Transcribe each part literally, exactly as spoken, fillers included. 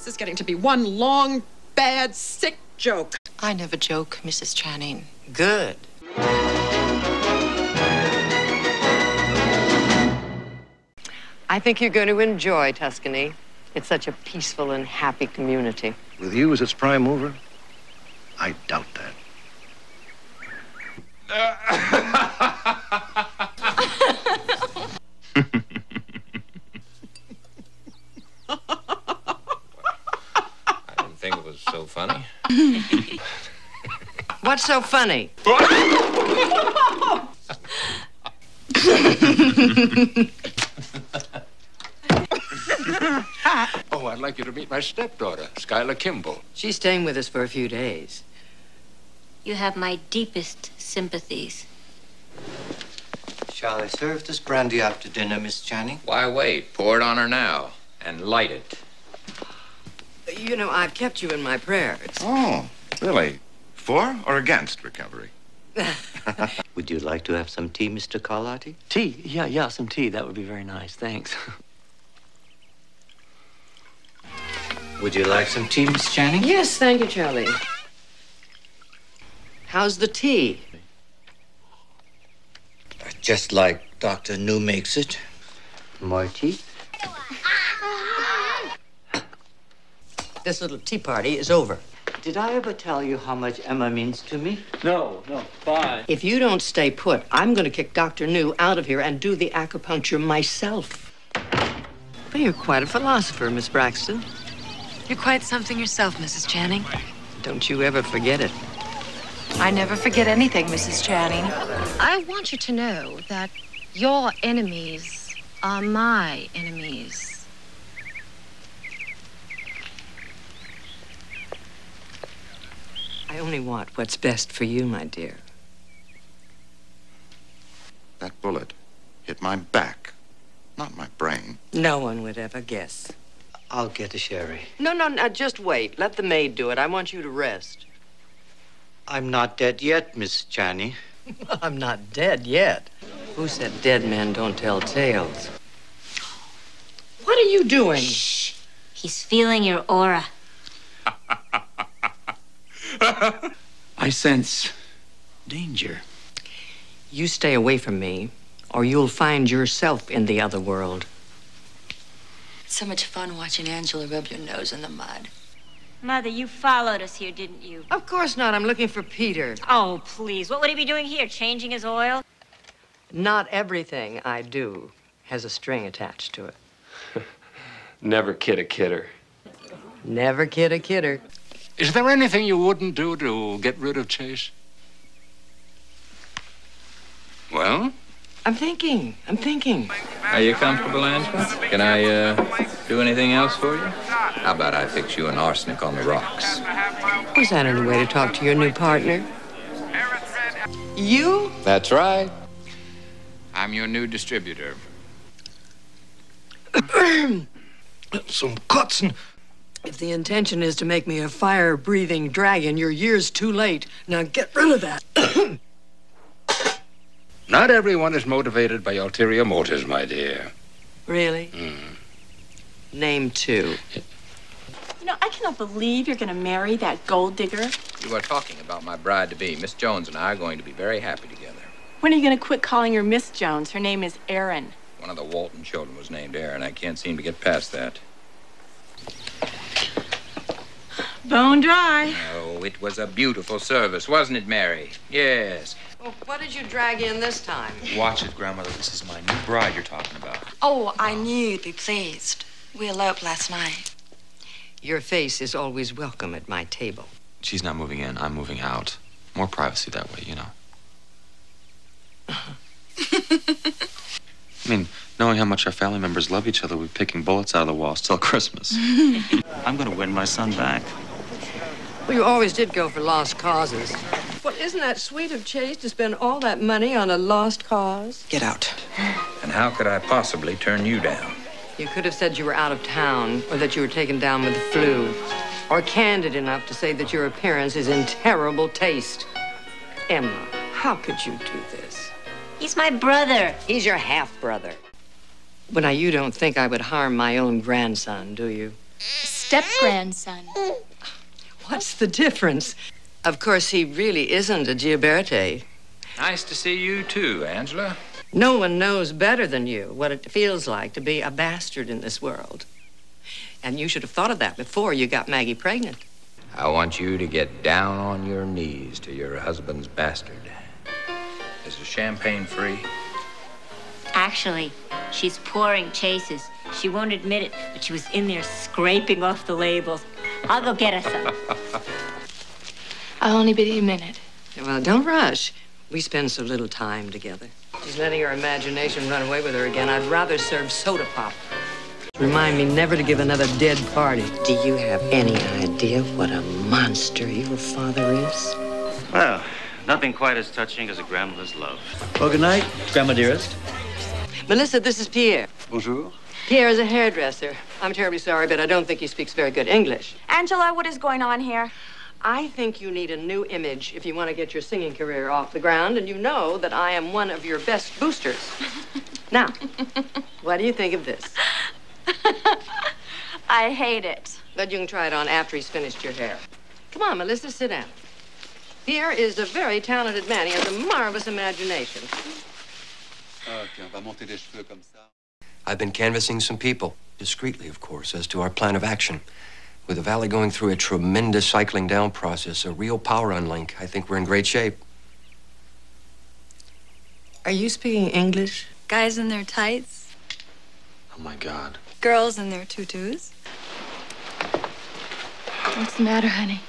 This is getting to be one long, bad, sick joke. I never joke, Missus Channing. Good. I think you're going to enjoy Tuscany. It's such a peaceful and happy community. With you as its prime mover, I doubt that. I didn't think it was so funny. What's so funny? Oh, I'd like you to meet my stepdaughter, Skylar Kimball. She's staying with us for a few days. You have my deepest sympathies. Shall I serve this brandy after dinner, Miss Channing? Why wait? Pour it on her now and light it. You know, I've kept you in my prayers. Oh, really? For or against recovery? Would you like to have some tea, Mister Carlotti? Tea? Yeah, yeah, some tea. That would be very nice. Thanks. Would you like some tea, Miss Channing? Yes, thank you, Charlie. How's the tea? Just like Doctor New makes it. More tea? This little tea party is over. Did I ever tell you how much Emma means to me? No, no, bye. If you don't stay put, I'm going to kick Doctor New out of here and do the acupuncture myself. But you're quite a philosopher, Miss Braxton. You're quite something yourself, Missus Channing. Don't you ever forget it. I never forget anything, Missus Channing. I want you to know that your enemies are my enemies. I only want what's best for you, my dear. That bullet hit my back, not my brain. No one would ever guess. I'll get a sherry. No, no, no, just wait. Let the maid do it. I want you to rest. I'm not dead yet, Miss Channing. I'm not dead yet. Who said dead men don't tell tales? What are you doing? Shh. He's feeling your aura. I sense danger. You stay away from me, or you'll find yourself in the other world. It's so much fun watching Angela rub your nose in the mud. Mother, you followed us here, didn't you? Of course not. I'm looking for Peter. Oh, please. What would he be doing here? Changing his oil? Not everything I do has a string attached to it. Never kid a kidder. Never kid a kidder. Is there anything you wouldn't do to get rid of Chase? Well? I'm thinking. I'm thinking. Are you comfortable, Angela? Can I, uh, do anything else for you? How about I fix you an arsenic on the rocks? Was that any way to talk to your new partner? You? That's right. I'm your new distributor. Some kotzen. If the intention is to make me a fire-breathing dragon, you're years too late. Now get rid of that. Not everyone is motivated by ulterior motives, my dear. Really? Mm. Name two. You know, I cannot believe you're going to marry that gold digger. You are talking about my bride-to-be. Miss Jones and I are going to be very happy together. When are you going to quit calling her Miss Jones? Her name is Aaron. One of the Walton children was named Aaron. I can't seem to get past that. Bone dry. Oh, it was a beautiful service, wasn't it, Mary? Yes. Well, what did you drag in this time? Watch it, Grandmother. This is my new bride you're talking about. Oh, I knew you'd be pleased. We eloped last night. Your face is always welcome at my table. She's not moving in. I'm moving out. More privacy that way, you know. Uh-huh. I mean, knowing how much our family members love each other, we're picking bullets out of the walls till Christmas. I'm going to win my son back. Well, you always did go for lost causes. Well, isn't that sweet of Chase to spend all that money on a lost cause? Get out. And how could I possibly turn you down? You could have said you were out of town or that you were taken down with the flu, or candid enough to say that your appearance is in terrible taste. Emma, how could you do this? He's my brother. He's your half-brother. But now, you don't think I would harm my own grandson, do you? step-grandson. What's the difference? Of course, he really isn't a Gioberti. Nice to see you, too, Angela. No one knows better than you what it feels like to be a bastard in this world. And you should have thought of that before you got Maggie pregnant. I want you to get down on your knees to your husband's bastard. Is the champagne free? Actually, she's pouring Chase's. She won't admit it, but she was in there scraping off the labels. I'll go get her some. I'll only be a minute. Well, don't rush. We spend so little time together. She's letting her imagination run away with her again. I'd rather serve soda pop. Remind me never to give another dead party. Do you have any idea what a monster your father is? Well, nothing quite as touching as a grandmother's love. Well, good night, Grandma dearest. Melissa, this is Pierre. Bonjour. Pierre is a hairdresser. I'm terribly sorry, but I don't think he speaks very good English. Angela, what is going on here? I think you need a new image if you want to get your singing career off the ground, and you know that I am one of your best boosters. Now, what do you think of this? I hate it. But you can try it on after he's finished your hair. Come on, Melissa, sit down. Pierre is a very talented man. He has a marvelous imagination. I've been canvassing some people, discreetly, of course, as to our plan of action. With the valley going through a tremendous cycling down process, a real power-on link, I think we're in great shape. Are you speaking English? Guys in their tights. Oh, my God. Girls in their tutus. What's the matter, honey?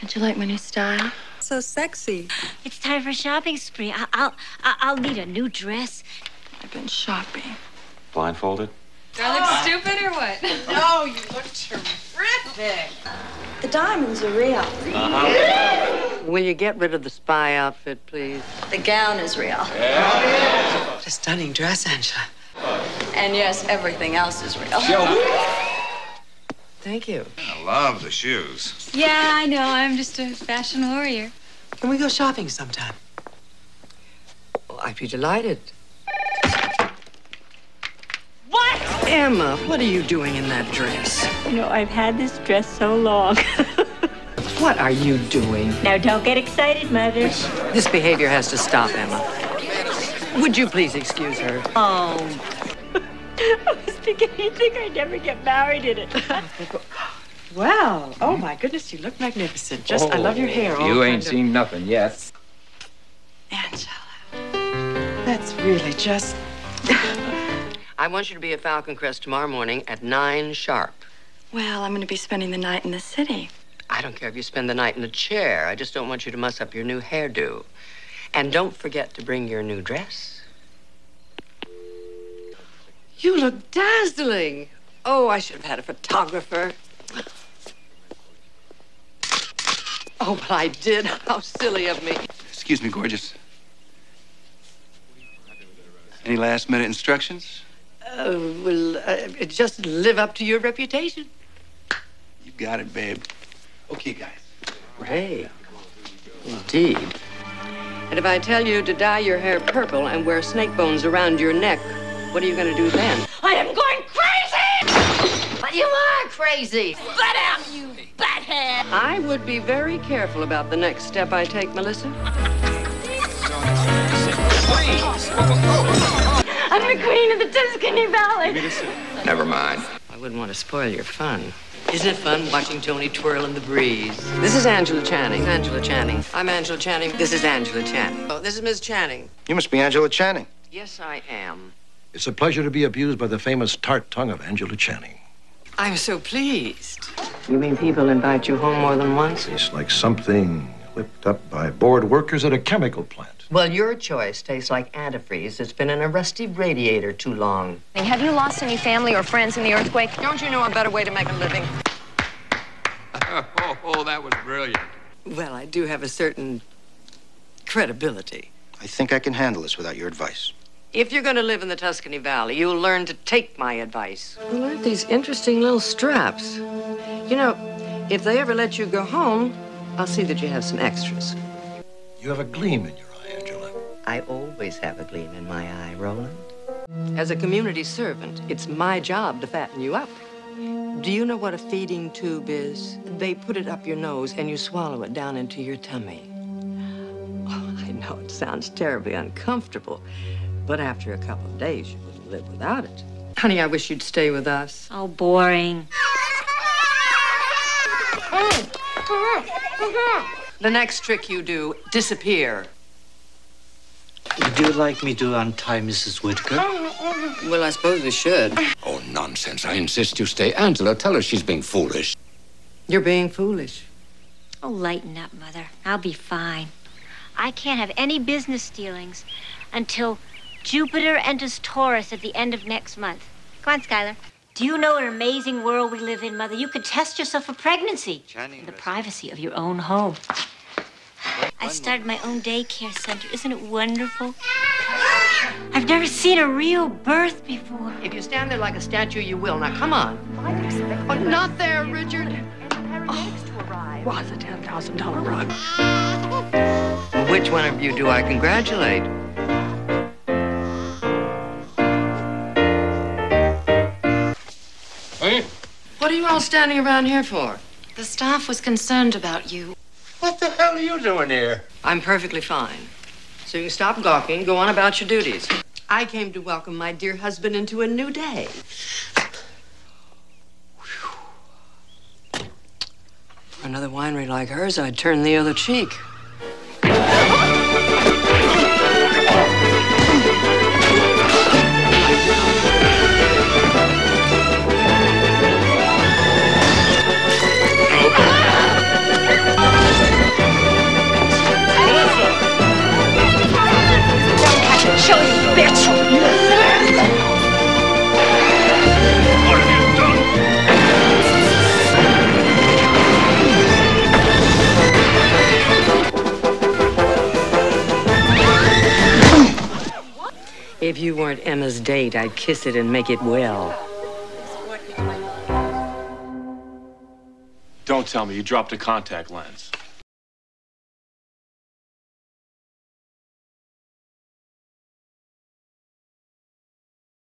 Don't you like my new style? So sexy. It's time for a shopping spree. I'll, I'll, I'll need a new dress. I've been shopping. Blindfolded? Do I look oh. stupid or what? No, you look terrific. The diamonds are real. Uh-huh. Will you get rid of the spy outfit, please? The gown is real. Yeah. What a stunning dress, Angela. And yes, everything else is real. Thank you. I love the shoes. Yeah, I know. I'm just a fashion warrior. Can we go shopping sometime? Well, I'd be delighted. What? Emma, what are you doing in that dress? You know, I've had this dress so long. What are you doing? Now, don't get excited, Mother. This behavior has to stop, Emma. Would you please excuse her? Oh. I was thinking, you'd think I'd never get married in it. Well, oh, my goodness, you look magnificent. Just, oh, I love your hair. You ain't seen of... nothing yet. Angela, that's really just... I want you to be at Falcon Crest tomorrow morning at nine sharp. Well, I'm going to be spending the night in the city. I don't care if you spend the night in a chair. I just don't want you to muss up your new hairdo. And don't forget to bring your new dress. You look dazzling. Oh, I should have had a photographer. Oh, but I did. How silly of me. Excuse me, gorgeous. Any last-minute instructions? Uh, well, uh, just live up to your reputation. You got it, babe. Okay, guys. Hey. Indeed. And if I tell you to dye your hair purple and wear snake bones around your neck, what are you going to do then? I am going crazy! But you are crazy! Butt out, you butthead! I would be very careful about the next step I take, Melissa. I'm the queen of the Tuscany Valley. Never mind. I wouldn't want to spoil your fun. Isn't it fun watching Tony twirl in the breeze? This is Angela Channing. Angela Channing. I'm Angela Channing. This is Angela Channing. Oh, this is Miss Channing. You must be Angela Channing. Yes, I am. It's a pleasure to be abused by the famous tart tongue of Angela Channing. I'm so pleased. You mean people invite you home more than once? It's like something whipped up by bored workers at a chemical plant. Well, your choice tastes like antifreeze that's been in a rusty radiator too long. Have you lost any family or friends in the earthquake? Don't you know a better way to make a living? Oh, oh, that was brilliant. Well, I do have a certain credibility. I think I can handle this without your advice. If you're going to live in the Tuscany Valley, you'll learn to take my advice. Well, aren't these interesting little straps? You know, if they ever let you go home, I'll see that you have some extras. You have a gleam in your... I always have a gleam in my eye, Roland. As a community servant, it's my job to fatten you up. Do you know what a feeding tube is? They put it up your nose and you swallow it down into your tummy. Oh, I know it sounds terribly uncomfortable, but after a couple of days, you wouldn't live without it. Honey, I wish you'd stay with us. Oh, boring. The next trick you do, disappear. Would you like me to untie Missus Whitaker? Well, I suppose we should. Oh, nonsense. I insist you stay. Angela, tell her she's being foolish. You're being foolish. Oh, lighten up, Mother. I'll be fine. I can't have any business stealings until Jupiter enters Taurus at the end of next month. Come on, Skylar. Do you know what an amazing world we live in, Mother? You could test yourself for pregnancy in the privacy of your own home. I started my own daycare center. Isn't it wonderful? I've never seen a real birth before. If you stand there like a statue, you will. Now, come on. Oh, not there, Richard. Oh, was a ten thousand dollar rug. Which one of you do I congratulate? Hey? What are you all standing around here for? The staff was concerned about you. What the hell are you doing here? I'm perfectly fine. So you can stop gawking, go on about your duties. I came to welcome my dear husband into a new day. For another winery like hers, I'd turn the other cheek. If you weren't Emma's date, I'd kiss it and make it well. Don't tell me you dropped a contact lens.